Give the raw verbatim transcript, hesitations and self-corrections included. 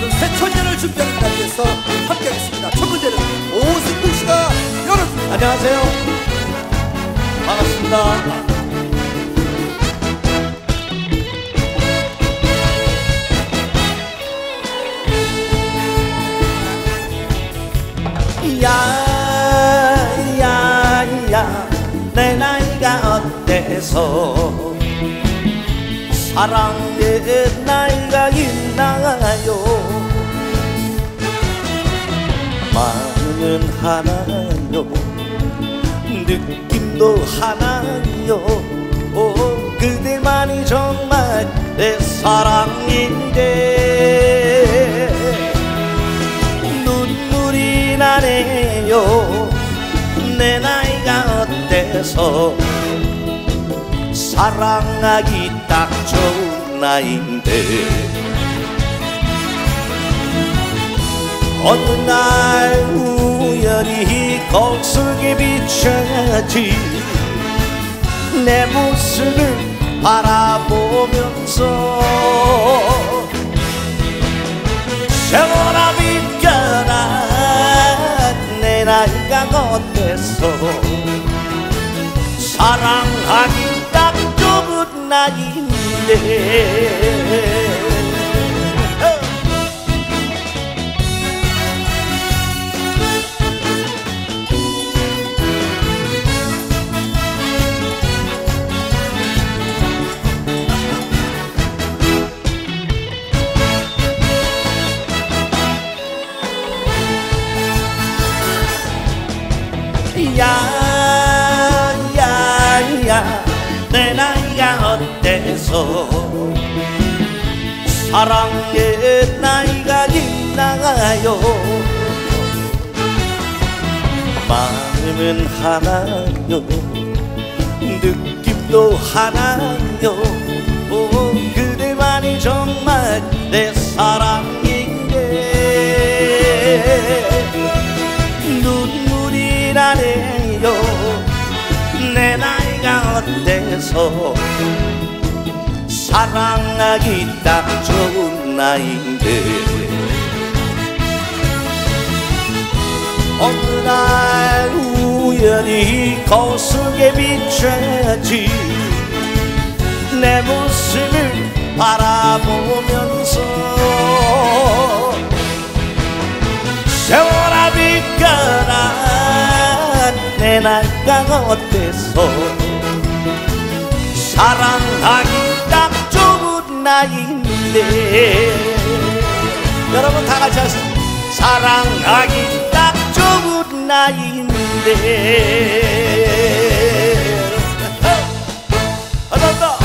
작은 새천년을 준비하는 자리에서 함께하겠습니다. 첫 문제는 오승근 씨가 열었습니다. 안녕하세요. 반갑습니다. 야야야 내 나이가 어때서 사랑의 나이가 있나요? 마음은 하나요 느낌도 하나요 오, 그대만이 정말 내 사랑인데 눈물이 나네요 내 나이가 어때서 사랑하기 딱 좋은 나이인데 어느 날 우연히 거울 속에 비춰야지 내 모습을 바라보면서 세월아 비켜라 내 나이가 어때서 사랑하기 나인데 야야야 내 나이가 어때서 사랑의 나이가 있나요? 마음은 하나요 느낌도 하나요 오, 그대만이 정말 내 사랑인데 눈물이 나네요 내 나이 어때서 사랑하기 딱 좋은 나이인데 어느 날 우연히 거울 속에 비춰야지 내 모습을 바라보면서 세월아 비켜라 내 나이가 어때서 사랑하기 딱 좋은 나이인데 여러분 다 같이 하시죠. 사랑하기 딱 좋은 나이인데 하나 더